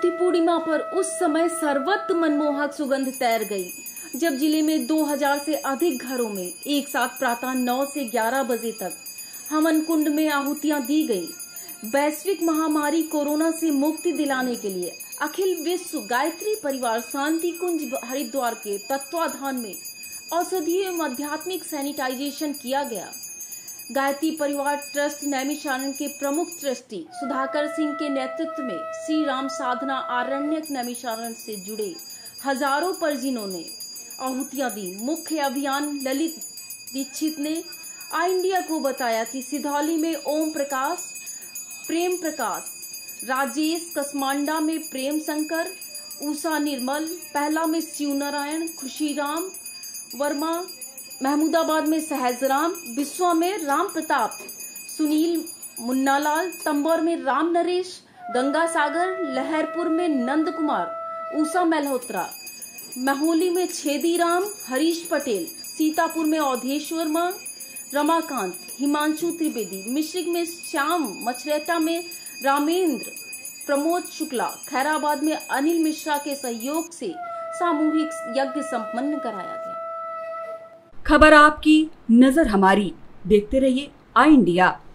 ज्योति पूर्णिमा पर उस समय सर्वत्र मनमोहक सुगंध तैर गई, जब जिले में 2000 से अधिक घरों में एक साथ प्रातः 9 से 11 बजे तक हवन कुंड में आहुतियां दी गई। वैश्विक महामारी कोरोना से मुक्ति दिलाने के लिए अखिल विश्व गायत्री परिवार शांति कुंज हरिद्वार के तत्वाधान में औषधीय एवं आध्यात्मिक सैनिटाइजेशन किया गया। गायत्री परिवार ट्रस्ट नैमिशारण के प्रमुख ट्रस्टी सुधाकर सिंह के नेतृत्व में श्री राम साधना आरण्यक नैमिशारण से जुड़े हजारों परजिनों ने आहुतियां दी। मुख्य अभियान ललित दीक्षित ने आई इंडिया को बताया कि सिधौली में ओम प्रकाश, प्रेम प्रकाश, राजेश कसमांडा में प्रेम शंकर, उषा निर्मल, पहला में शिव नारायण, खुशीराम वर्मा, महमूदाबाद में सहजराम, बिस्वा में राम प्रताप, सुनील मुन्नालाल, तंबौर में राम नरेश, गंगा सागर, लहरपुर में नंद कुमार, उषा मल्होत्रा, महोली में छेदी राम, हरीश पटेल, सीतापुर में अवधेश वर्मा, रमाकांत, हिमांशु त्रिवेदी, मिश्रिक में श्याम, मछरेटा में रामेंद्र, प्रमोद शुक्ला, खैराबाद में अनिल मिश्रा के सहयोग से सामूहिक यज्ञ संपन्न कराया गया। खबर आपकी, नजर हमारी। देखते रहिए आई इंडिया।